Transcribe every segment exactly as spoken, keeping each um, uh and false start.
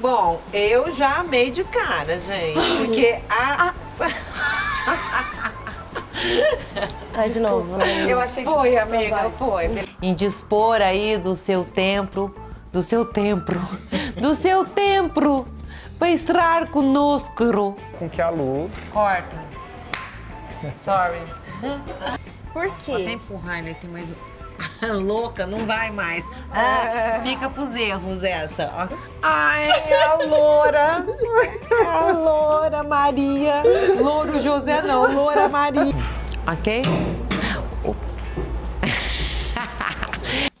Bom, eu já amei de cara, gente, porque a... Tá de novo, né? Eu achei que foi, amiga, foi. Indispor aí do seu tempo, do seu tempo, do seu tempo, para estar conosco. Com que a luz... Corta. Sorry. Por quê? Vou até empurrar, né? Tem mais um... Louca, não vai mais. Ah, fica pros erros essa, ó. Ai, a loura. A loura Maria. Louro José não, loura Maria. Ok? Oh.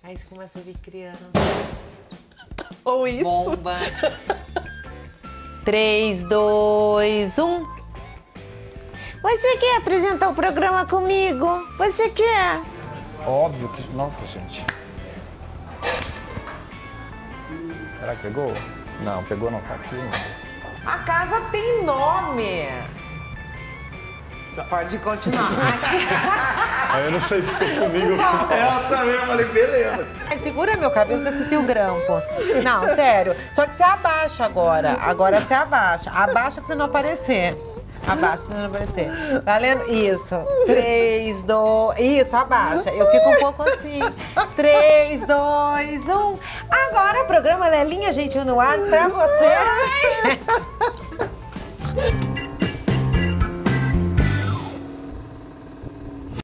Aí você começa a vir criando. Ou isso. Bomba. três, dois, um. Você quer apresentar o programa comigo? Você quer? Óbvio que... Nossa, gente. Será que pegou? Não, pegou não, tá aqui. Não. A casa tem nome. Pode continuar. Aí eu não sei se foi comigo. Ela também, eu falei, beleza. Segura meu cabelo que eu esqueci o grampo. Não, sério. Só que você abaixa agora. Agora você abaixa. Abaixa pra você não aparecer. Abaixa, senão não aparecer. Tá lendo? Isso. Três, dois... Isso, abaixa. Eu fico um pouco assim. Três, dois, um... Agora, programa Lelinha Gentil no ar pra você.